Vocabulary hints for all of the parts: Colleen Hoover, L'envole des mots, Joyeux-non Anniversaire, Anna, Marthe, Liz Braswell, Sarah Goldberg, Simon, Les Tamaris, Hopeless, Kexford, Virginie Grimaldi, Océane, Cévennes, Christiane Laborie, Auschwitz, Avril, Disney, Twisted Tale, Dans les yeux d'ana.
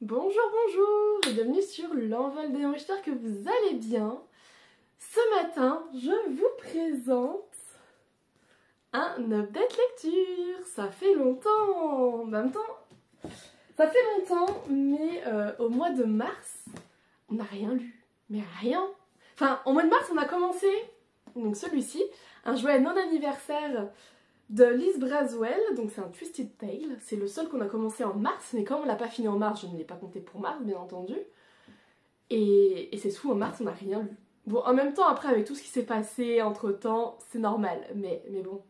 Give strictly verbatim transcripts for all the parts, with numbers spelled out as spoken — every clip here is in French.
Bonjour, bonjour et bienvenue sur L'envol des mots, j'espère que vous allez bien. Ce matin, je vous présente un update lecture. Ça fait longtemps, en même temps, ça fait longtemps, mais euh, au mois de mars, on n'a rien lu, mais rien. Enfin, au mois de mars, on a commencé, donc celui-ci, un joyeux non-anniversaire de Liz Braswell, donc c'est un Twisted Tale, c'est le seul qu'on a commencé en mars, mais comme on l'a pas fini en mars, je ne l'ai pas compté pour mars, bien entendu, et, et c'est fou, en mars on n'a rien lu. Bon, en même temps, après, avec tout ce qui s'est passé entre temps, c'est normal, mais, mais bon,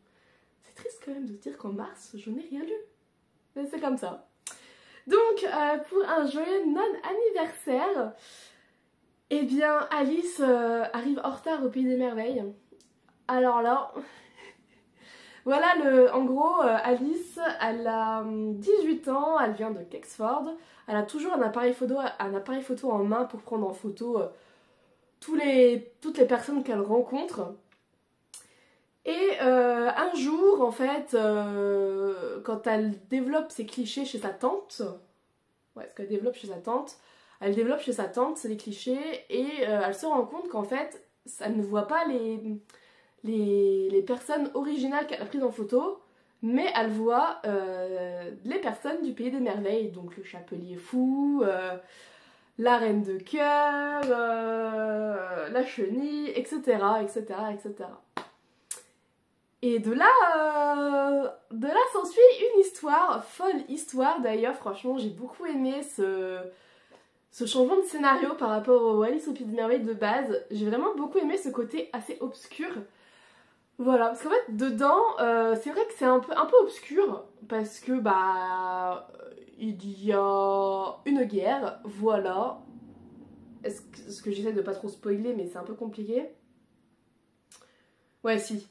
c'est triste quand même de dire qu'en mars, je n'ai rien lu, mais c'est comme ça. Donc, euh, pour un joyeux non-anniversaire, eh bien, Alice euh, arrive en retard au Pays des Merveilles, alors là... Voilà, le, en gros, Alice, elle a dix-huit ans, elle vient de Kexford, elle a toujours un appareil photo, un appareil photo en main pour prendre en photo euh, tous les, toutes les personnes qu'elle rencontre. Et euh, un jour, en fait, euh, quand elle développe ses clichés chez sa tante, ouais, ce qu'elle développe chez sa tante, elle développe chez sa tante, c'est les clichés, et euh, elle se rend compte qu'en fait, elle ne voit pas les... Les, les personnes originales qu'elle a prises en photo, mais elle voit euh, les personnes du Pays des Merveilles, donc le Chapelier Fou, euh, la Reine de Cœur, euh, la Chenille, et cetera, et cetera, et cetera. Et de là, euh, de là s'ensuit une histoire, folle histoire d'ailleurs, franchement j'ai beaucoup aimé ce... Ce changement de scénario par rapport au Alice au Pays des Merveilles de base, j'ai vraiment beaucoup aimé ce côté assez obscur. Voilà, parce qu'en fait, dedans, euh, c'est vrai que c'est un peu, un peu obscur, parce que, bah, il y a une guerre, voilà. Est-ce que, ce que j'essaie de pas trop spoiler, mais c'est un peu compliqué. Ouais, si,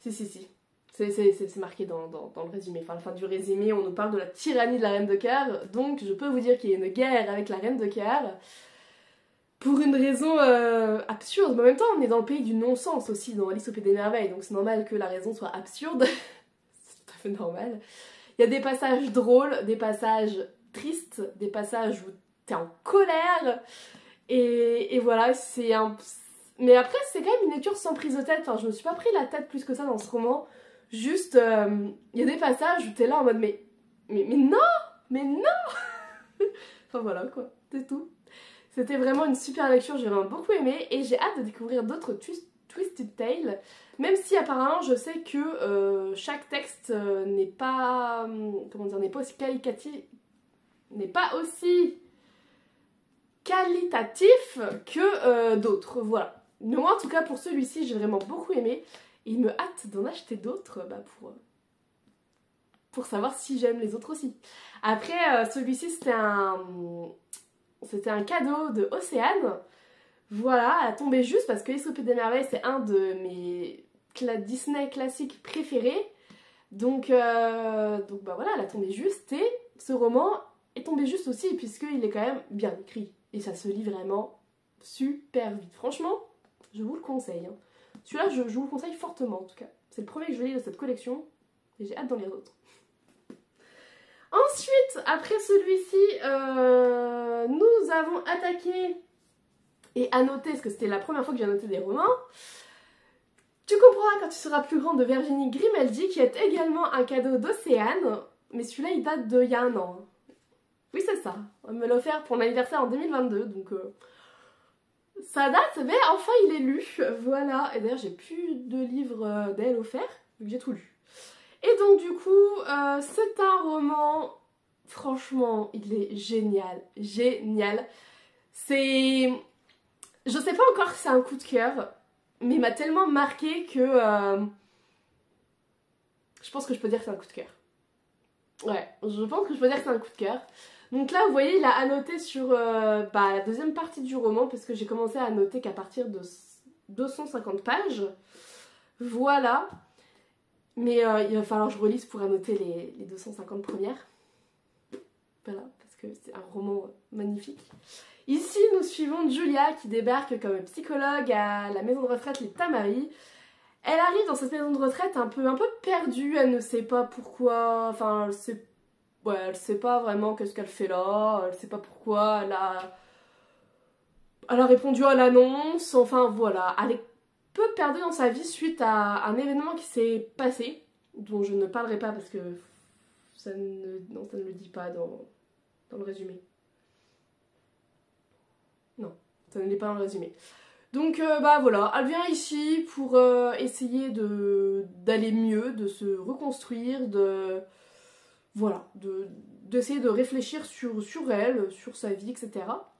si, si, si. C'est marqué dans, dans, dans le résumé, enfin à la fin du résumé on nous parle de la tyrannie de la Reine de Cœur, donc je peux vous dire qu'il y a une guerre avec la Reine de Cœur pour une raison euh, absurde, mais en même temps on est dans le pays du non-sens aussi, dans Alice au Pays des Merveilles, donc c'est normal que la raison soit absurde, c'est tout à fait normal. Il y a des passages drôles, des passages tristes, des passages où t'es en colère, et, et voilà, c'est un... Mais après c'est quand même une lecture sans prise de tête, enfin je me suis pas pris la tête plus que ça dans ce roman. Juste, il euh, y a des passages où t'es là en mode mais, mais, mais non, mais non. Enfin voilà quoi, c'est tout. C'était vraiment une super lecture, j'ai vraiment beaucoup aimé et j'ai hâte de découvrir d'autres twi- Twisted Tales, même si apparemment je sais que euh, chaque texte euh, n'est pas, comment dire, n'est pas aussi qualitatif, n'est pas aussi qualitatif que euh, d'autres, voilà. Mais moi en tout cas pour celui-ci j'ai vraiment beaucoup aimé. Et il me hâte d'en acheter d'autres bah, pour, pour savoir si j'aime les autres aussi. Après, euh, celui-ci, c'était un, c'était un cadeau de Océane. Voilà, elle a tombé juste parce que Alice au Pays des Merveilles, c'est un de mes cla Disney classiques préférés. Donc, euh, donc bah, voilà, elle a tombé juste. Et ce roman est tombé juste aussi, puisqu'il est quand même bien écrit. Et ça se lit vraiment super vite. Franchement, je vous le conseille. Hein. Celui-là, je, je vous le conseille fortement, en tout cas. C'est le premier que je lis de cette collection, et j'ai hâte d'en lire d'autres. Ensuite, après celui-ci, euh, nous avons attaqué et annoté, parce que c'était la première fois que j'ai annoté des romans, Tu comprendras quand tu seras plus grand de Virginie Grimaldi, qui est également un cadeau d'Océane, mais celui-là, il date d'il y a un an. Oui, c'est ça. On me l'a offert pour mon anniversaire en deux mille vingt-deux, donc... Euh, ça date, mais enfin il est lu, voilà, et d'ailleurs j'ai plus de livres d'elle offerts, donc j'ai tout lu. Et donc du coup, euh, c'est un roman, franchement, il est génial, génial. C'est... Je sais pas encore si c'est un coup de cœur, mais il m'a tellement marqué que... Euh... Je pense que je peux dire que c'est un coup de cœur. Ouais, je pense que je peux dire que c'est un coup de cœur. Donc là, vous voyez, il a annoté sur euh, bah, la deuxième partie du roman, parce que j'ai commencé à annoter qu'à partir de deux cent cinquante pages. Voilà. Mais euh, il va falloir que je relise pour annoter les, les deux cent cinquante premières. Voilà, parce que c'est un roman magnifique. Ici, nous suivons Julia qui débarque comme psychologue à la maison de retraite Les Tamaris. Elle arrive dans cette maison de retraite un peu, un peu perdue, elle ne sait pas pourquoi, enfin elle sait, ouais, elle sait pas vraiment qu'est-ce qu'elle fait là, elle sait pas pourquoi, elle a, elle a répondu à l'annonce, enfin voilà, elle est peu perdue dans sa vie suite à un événement qui s'est passé, dont je ne parlerai pas parce que ça ne, non, ça ne le dit pas dans, dans le résumé. Non, ça ne l'est pas dans le résumé. Donc euh, bah voilà, elle vient ici pour euh, essayer de d'aller mieux, de se reconstruire, de voilà, de d'essayer de réfléchir sur sur elle, sur sa vie, et cetera.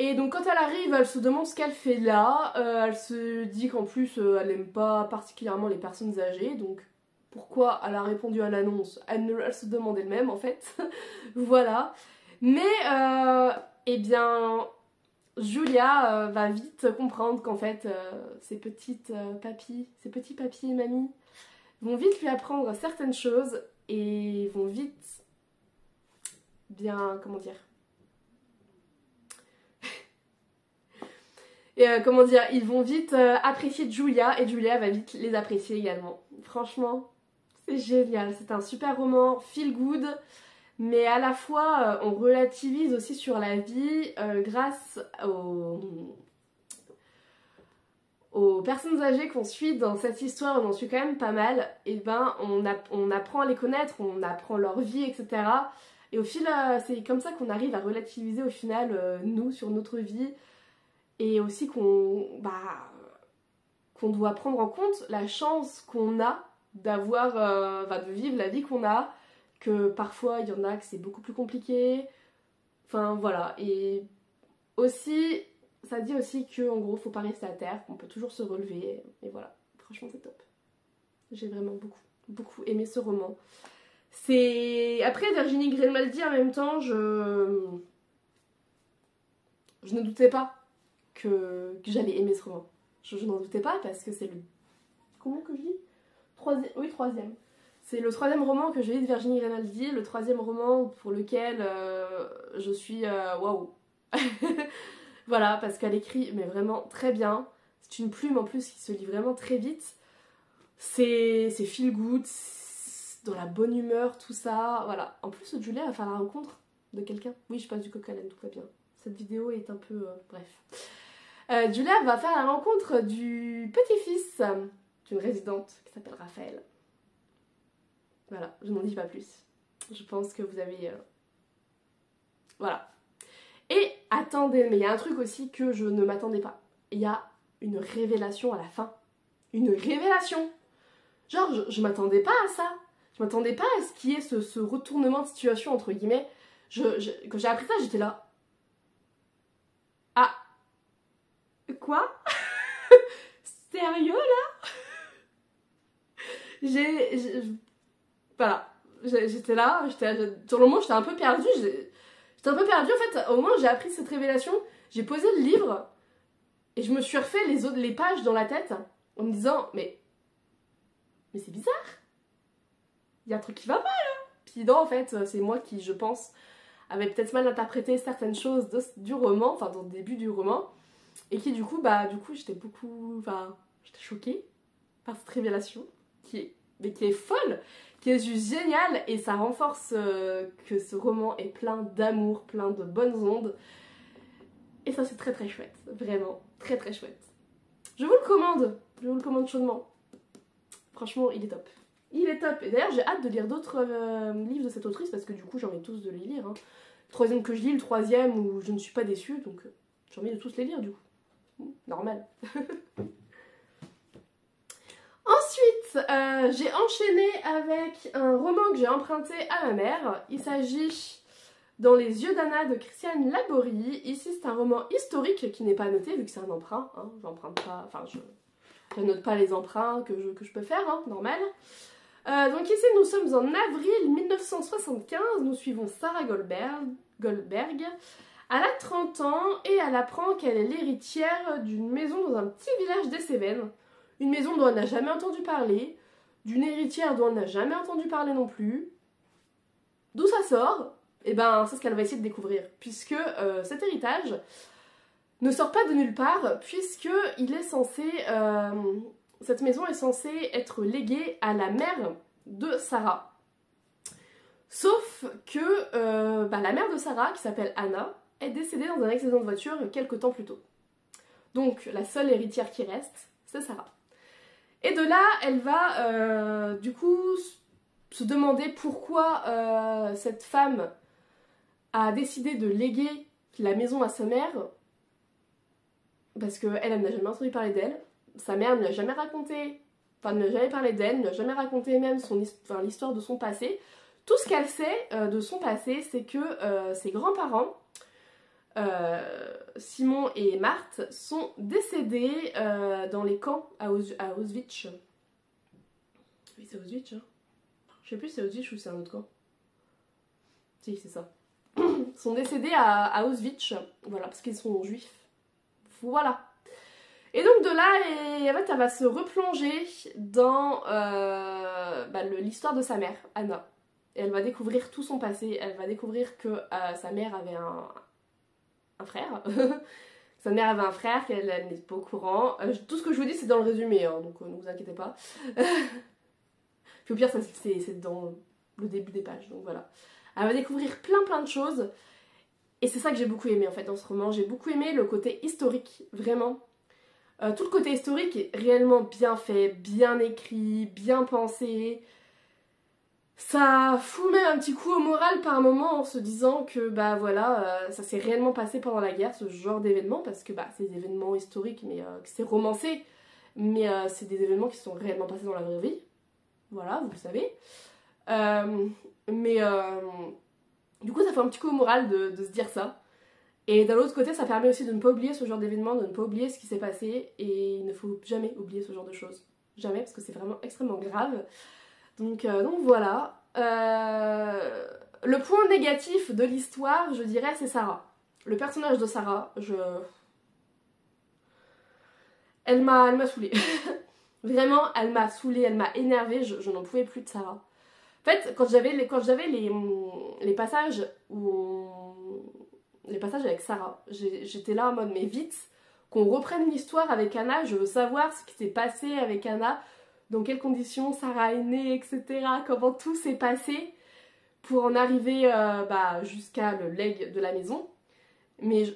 Et donc quand elle arrive, elle se demande ce qu'elle fait là. Euh, elle se dit qu'en plus euh, elle n'aime pas particulièrement les personnes âgées, donc pourquoi elle a répondu à l'annonce, elle, elle se demande elle-même en fait. Voilà. Mais euh, eh bien. Julia euh, va vite comprendre qu'en fait, euh, ces petites euh, papis, ces petits papis et mamies vont vite lui apprendre certaines choses et vont vite, bien, comment dire, et euh, comment dire, ils vont vite euh, apprécier Julia et Julia va vite les apprécier également. Franchement, c'est génial, c'est un super roman, feel good. Mais à la fois, on relativise aussi sur la vie euh, grâce aux... aux personnes âgées qu'on suit dans cette histoire, on en suit quand même pas mal, et ben on, a... on apprend à les connaître, on apprend leur vie, et cetera. Et au fil, euh, c'est comme ça qu'on arrive à relativiser au final, euh, nous, sur notre vie, et aussi qu'on bah, qu'on doit prendre en compte la chance qu'on a d'avoir, euh, bah, de vivre la vie qu'on a, que parfois il y en a que c'est beaucoup plus compliqué, enfin voilà, et aussi ça dit aussi que en gros faut pas rester à terre, qu'on peut toujours se relever, et voilà, franchement c'est top. J'ai vraiment beaucoup beaucoup aimé ce roman. C'est après Virginie Grimaldi, en même temps je je ne doutais pas que, que j'allais aimer ce roman, je, je n'en doutais pas parce que c'est le combien que je dis troisième, oui troisième. C'est le troisième roman que j'ai lu de Virginie Grimaldi, le troisième roman pour lequel euh, je suis waouh. Wow. Voilà, parce qu'elle écrit mais vraiment très bien. C'est une plume en plus qui se lit vraiment très vite. C'est feel good, dans la bonne humeur, tout ça. Voilà. En plus, Julia va faire la rencontre de quelqu'un. Oui, je passe du coq à l'âne, tout va bien. Cette vidéo est un peu... Euh, bref. Euh, Julia va faire la rencontre du petit-fils d'une résidente qui s'appelle Raphaël. Voilà, je n'en dis pas plus. Je pense que vous avez... Euh... Voilà. Et attendez, mais il y a un truc aussi que je ne m'attendais pas. Il y a une révélation à la fin. Une révélation. Genre, je, je m'attendais pas à ça. Je m'attendais pas à ce qu'il y ait ce, ce retournement de situation, entre guillemets. Je, je, quand j'ai appris ça, j'étais là. Ah. Quoi? Sérieux, là? J'ai... Voilà, j'étais là, sur le moment j'étais un peu perdue, j'étais un peu perdue en fait, au moins j'ai appris cette révélation, j'ai posé le livre, et je me suis refait les, autres, les pages dans la tête, en me disant, mais, mais c'est bizarre, il y a un truc qui va pas là, puis non en fait, c'est moi qui, je pense, avait peut-être mal interprété certaines choses de, du roman, enfin dans le début du roman, et qui du coup, bah du coup j'étais beaucoup, enfin, j'étais choquée par cette révélation, qui est, mais qui est folle, qui est juste génial, et ça renforce euh, que ce roman est plein d'amour, plein de bonnes ondes, et ça c'est très très chouette, vraiment très très chouette. Je vous le commande, je vous le commande chaudement, franchement il est top, il est top, et d'ailleurs j'ai hâte de lire d'autres euh, livres de cette autrice parce que du coup j'ai envie tous de les lire, hein. Le troisième que je lis, le troisième où je ne suis pas déçue, donc euh, j'ai envie de tous les lire du coup, normal. Ensuite, euh, j'ai enchaîné avec un roman que j'ai emprunté à ma mère. Il s'agit Dans les yeux d'Anna de Christiane Laborie. Ici, c'est un roman historique qui n'est pas noté vu que c'est un emprunt. Hein. J'emprunte pas, enfin, je, je note pas les emprunts que je, que je peux faire, hein, normal. Euh, donc ici, nous sommes en avril mille neuf cent soixante-quinze. Nous suivons Sarah Goldberg. Goldberg. Elle a trente ans et elle apprend qu'elle est l'héritière d'une maison dans un petit village des Cévennes. Une maison dont elle n'a jamais entendu parler, d'une héritière dont elle n'a jamais entendu parler non plus. D'où ça sort? Eh ben, c'est ce qu'elle va essayer de découvrir, puisque euh, cet héritage ne sort pas de nulle part, puisqu'il est censé euh, cette maison est censée être léguée à la mère de Sarah. Sauf que euh, bah, la mère de Sarah, qui s'appelle Anna, est décédée dans un accident de voiture quelques temps plus tôt. Donc la seule héritière qui reste, c'est Sarah. Et de là, elle va euh, du coup se demander pourquoi euh, cette femme a décidé de léguer la maison à sa mère, parce qu'elle, elle n'a jamais entendu parler d'elle, sa mère ne l'a jamais raconté, enfin ne l'a jamais parlé d'elle, ne l'a jamais raconté même son enfin, l'histoire de son passé. Tout ce qu'elle sait euh, de son passé, c'est que euh, ses grands-parents, euh, Simon et Marthe, sont décédés euh, dans les camps à, Aus à Auschwitz. Oui, c'est Auschwitz, hein. Je sais plus si c'est Auschwitz ou c'est un autre camp. Si, c'est ça. Ils sont décédés à, à Auschwitz, voilà, parce qu'ils sont juifs. Voilà. Et donc de là, et, en fait, elle va se replonger dans euh, bah, l'histoire de sa mère, Anna. Et elle va découvrir tout son passé, elle va découvrir que euh, sa mère avait un, un frère, sa mère avait un frère, qu'elle elle, n'est pas au courant. Euh, tout ce que je vous dis c'est dans le résumé, hein, donc euh, ne vous inquiétez pas. Puis au pire c'est dans le début des pages, donc voilà. Elle va découvrir plein plein de choses, et c'est ça que j'ai beaucoup aimé en fait dans ce roman, j'ai beaucoup aimé le côté historique, vraiment. Euh, tout le côté historique est réellement bien fait, bien écrit, bien pensé. Ça fout même un petit coup au moral par moment en se disant que bah voilà, euh, ça s'est réellement passé pendant la guerre, ce genre d'événements, parce que bah c'est des événements historiques, mais euh, c'est romancé, mais euh, c'est des événements qui sont réellement passés dans la vraie vie, voilà, vous le savez. Euh, mais euh, du coup ça fait un petit coup au moral de, de se dire ça, et d'un autre côté ça permet aussi de ne pas oublier ce genre d'événements, de ne pas oublier ce qui s'est passé, et il ne faut jamais oublier ce genre de choses, jamais, parce que c'est vraiment extrêmement grave. Donc, euh, donc voilà, euh, le point négatif de l'histoire, je dirais, c'est Sarah. Le personnage de Sarah, je... Elle m'a saoulée. Vraiment, elle m'a saoulée, elle m'a énervée, je, je n'en pouvais plus de Sarah. En fait, quand j'avais les, les, les passages où on... les passages avec Sarah, j'étais là en mode, mais vite, qu'on reprenne l'histoire avec Anna, je veux savoir ce qui s'est passé avec Anna, dans quelles conditions Sarah est née, et cetera. Comment tout s'est passé pour en arriver euh, bah, jusqu'à le legs de la maison. Mais je,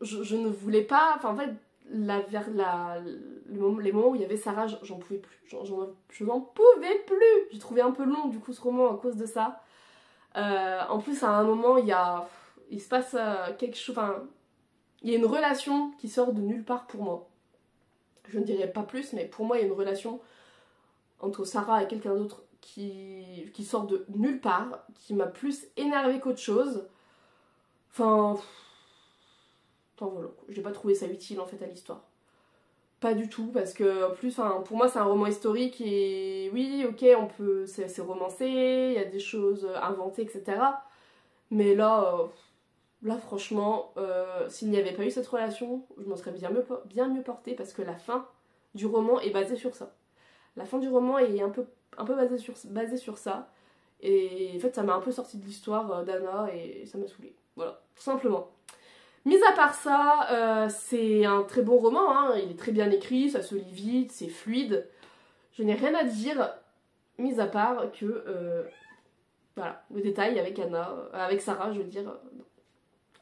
je, je ne voulais pas... Enfin, en fait, la, la, le moment, les moments où il y avait Sarah, j'en pouvais plus. J'en, j'en, je n'en pouvais plus. J'ai trouvé un peu long, du coup, ce roman à cause de ça. Euh, en plus, à un moment, il y a... Il se passe euh, quelque chose... Enfin, il y a une relation qui sort de nulle part pour moi. Je ne dirais pas plus, mais pour moi, il y a une relation entre Sarah et quelqu'un d'autre qui, qui sort de nulle part, qui m'a plus énervée qu'autre chose. Enfin... Enfin voilà, j'ai pas trouvé ça utile en fait à l'histoire. Pas du tout, parce que en plus, hein, pour moi, c'est un roman historique et oui, ok, on peut... C'est romancé, il y a des choses inventées, et cetera. Mais là... Euh... Là franchement, euh, s'il n'y avait pas eu cette relation, je m'en serais bien mieux, bien mieux portée, parce que la fin du roman est basée sur ça. La fin du roman est un peu, un peu basée, sur, basée sur ça. Et en fait ça m'a un peu sortie de l'histoire d'Anna et ça m'a saoulée. Voilà, tout simplement. Mis à part ça, euh, c'est un très bon roman, hein, il est très bien écrit, ça se lit vite, c'est fluide. Je n'ai rien à dire, mis à part que... Euh, voilà, le détail avec Anna, euh, avec Sarah je veux dire... Euh,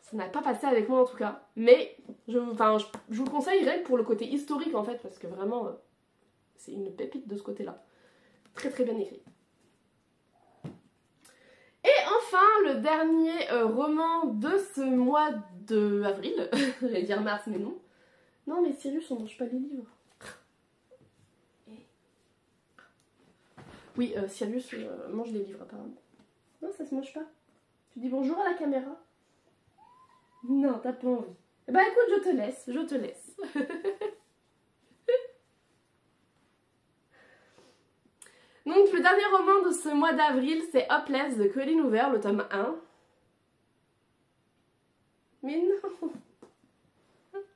Ça n'a pas passé avec moi en tout cas, mais je, enfin, je, je vous le conseille rien que pour le côté historique en fait, parce que vraiment euh, c'est une pépite de ce côté-là. Très très bien écrit. Et enfin le dernier euh, roman de ce mois de avril, j'allais dire mars mais non. Non mais Sirius on mange pas les livres. Oui euh, Sirius euh, mange des livres apparemment. Non ça se mange pas. Tu dis bonjour à la caméra. Non, t'as pas envie. Eh ben écoute, je te laisse, je te laisse. Donc le dernier roman de ce mois d'avril, c'est Hopeless de Colleen Hoover, le tome un. Mais non,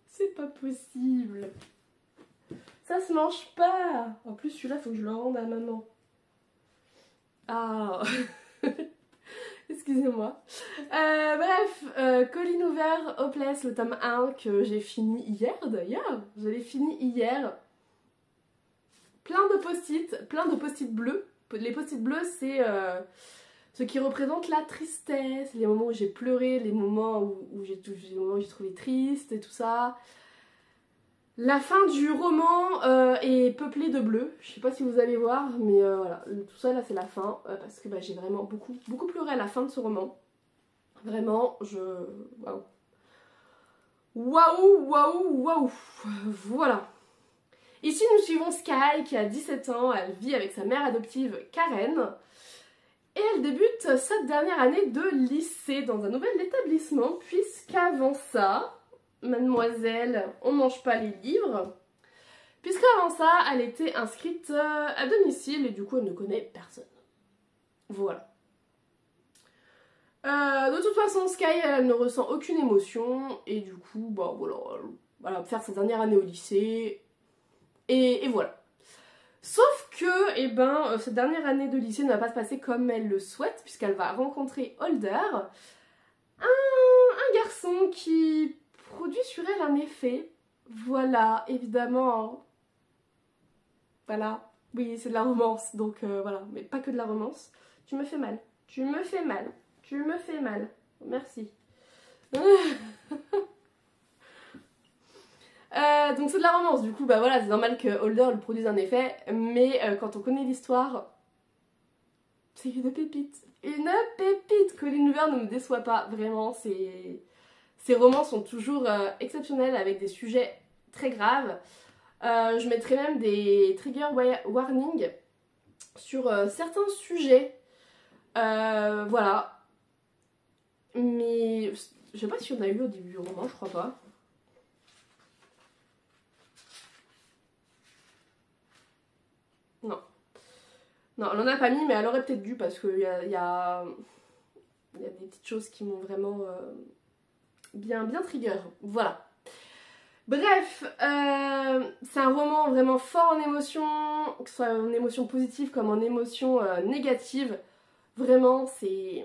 c'est pas possible. Ça se mange pas. En plus, celui-là, faut que je le rende à maman. Ah. Excusez-moi. Euh, bref, euh, Colleen Hoover, Hopeless, le tome un que j'ai fini hier d'ailleurs. Je l'ai fini hier. plein de post-it, plein de post-it bleus. Les post-it bleus, c'est euh, ce qui représente la tristesse, les moments où j'ai pleuré, les moments où, où j'ai trouvé triste et tout ça. La fin du roman euh, est peuplée de bleu, je sais pas si vous allez voir, mais euh, voilà, tout ça là c'est la fin, euh, parce que bah, j'ai vraiment beaucoup, beaucoup pleuré à la fin de ce roman. Vraiment, je... waouh. Waouh, waouh, waouh. Voilà. Ici nous suivons Sky qui a dix-sept ans, elle vit avec sa mère adoptive Karen, et elle débute sa dernière année de lycée dans un nouvel établissement, puisqu'avant ça... Mademoiselle, on mange pas les livres, puisqu'avant ça, elle était inscrite à domicile et du coup, elle ne connaît personne. Voilà. Euh, de toute façon, Sky, elle ne ressent aucune émotion et du coup, bah voilà, elle va faire sa dernière année au lycée et, et voilà. Sauf que, eh ben, cette dernière année de lycée ne va pas se passer comme elle le souhaite, puisqu'elle va rencontrer Holder, un, un garçon qui produit sur elle un effet, voilà, évidemment, voilà, oui c'est de la romance, donc euh, voilà, mais pas que de la romance, tu me fais mal, tu me fais mal, tu me fais mal, merci. euh, donc c'est de la romance, du coup, bah voilà, c'est normal que Holder le produise un effet, mais euh, quand on connaît l'histoire, c'est une pépite, une pépite, Colleen Hoover ne me déçoit pas, vraiment, c'est... Ces romans sont toujours euh, exceptionnels avec des sujets très graves. Euh, je mettrai même des trigger warnings sur euh, certains sujets. Euh, voilà. Mais je sais pas si on a eu au début du roman, je crois pas. Non. Non, elle en a pas mis, mais elle aurait peut-être dû parce qu'il y a, y a, y a des petites choses qui m'ont vraiment... Euh... Bien, bien trigger, voilà. Bref, euh, c'est un roman vraiment fort en émotions, que ce soit en émotions positives comme en émotions euh, négatives. Vraiment, c'est...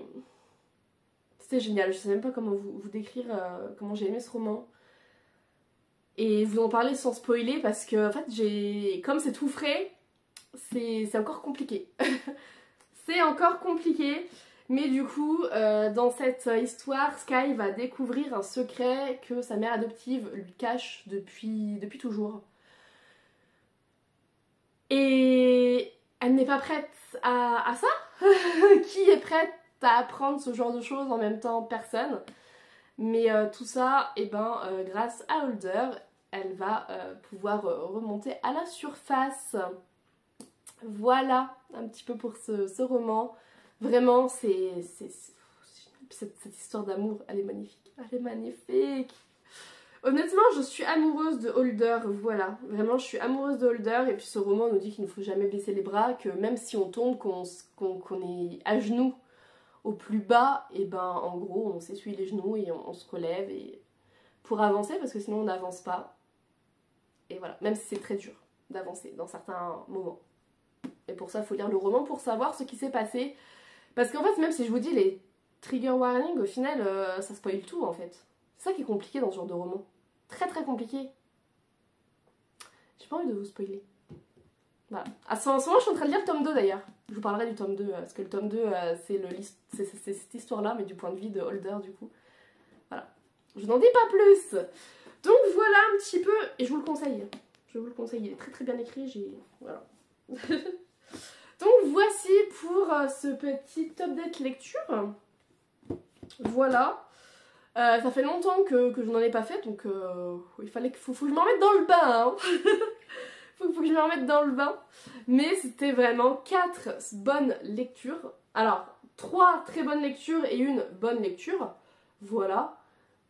C'était génial, je sais même pas comment vous, vous décrire euh, comment j'ai aimé ce roman. Et vous en parler sans spoiler parce que, en fait, j'ai... Comme c'est tout frais, c'est encore compliqué. C'est encore compliqué. Mais du coup, euh, dans cette histoire, Sky va découvrir un secret que sa mère adoptive lui cache depuis, depuis toujours. Et elle n'est pas prête à, à ça. Qui est prête à apprendre ce genre de choses en même temps? Personne. Mais euh, tout ça, eh ben, euh, grâce à Holder, elle va euh, pouvoir euh, remonter à la surface. Voilà un petit peu pour ce, ce roman. Vraiment, c'est cette, cette histoire d'amour, elle est magnifique, elle est magnifique. Honnêtement, je suis amoureuse de Holder, voilà. Vraiment, je suis amoureuse de Holder. Et puis ce roman nous dit qu'il ne faut jamais baisser les bras, que même si on tombe, qu'on qu'on, qu'on est à genoux au plus bas, et ben en gros, on s'essuie les genoux et on, on se relève et pour avancer, parce que sinon on n'avance pas. Et voilà, même si c'est très dur d'avancer dans certains moments. Et pour ça, il faut lire le roman pour savoir ce qui s'est passé. Parce qu'en fait, même si je vous dis les trigger warnings, au final, euh, ça spoil tout, en fait. C'est ça qui est compliqué dans ce genre de roman. Très très compliqué. J'ai pas envie de vous spoiler. Voilà. À ce moment, je suis en train de lire le tome deux, d'ailleurs. Je vous parlerai du tome deux, parce que le tome deux, euh, c'est cette histoire-là, mais du point de vue de Holder, du coup. Voilà. Je n'en dis pas plus. Donc voilà un petit peu... Et je vous le conseille. Je vous le conseille. Il est très très bien écrit. J'ai... Voilà. Donc voici pour euh, ce petit update lecture. Voilà. Euh, ça fait longtemps que, que je n'en ai pas fait, donc euh, il fallait que, faut, faut que je m'en remette dans le bain. Hein. faut, faut que je m'en remette dans le bain. Mais c'était vraiment quatre bonnes lectures. Alors, trois très bonnes lectures et une bonne lecture. Voilà.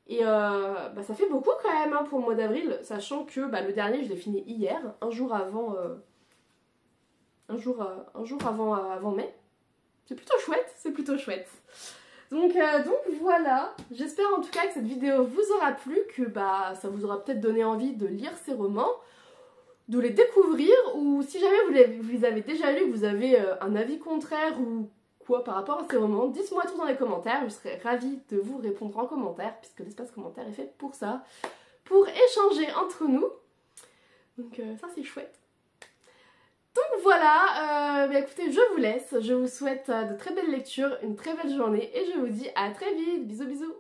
Et euh, bah, ça fait beaucoup quand même hein, pour le mois d'avril, sachant que bah, le dernier je l'ai fini hier, un jour avant... Euh, Un jour, euh, un jour avant, euh, avant mai. C'est plutôt chouette, c'est plutôt chouette. Donc, euh, donc voilà, j'espère en tout cas que cette vidéo vous aura plu, que bah, ça vous aura peut-être donné envie de lire ces romans, de les découvrir, ou si jamais vous les, vous les avez déjà lus, que vous avez euh, un avis contraire ou quoi par rapport à ces romans, dites-moi tout dans les commentaires, je serais ravie de vous répondre en commentaire, puisque l'espace commentaire est fait pour ça, pour échanger entre nous. Donc euh, ça c'est chouette. Donc voilà, euh, bah écoutez, je vous laisse, je vous souhaite de très belles lectures, une très belle journée et je vous dis à très vite, bisous bisous.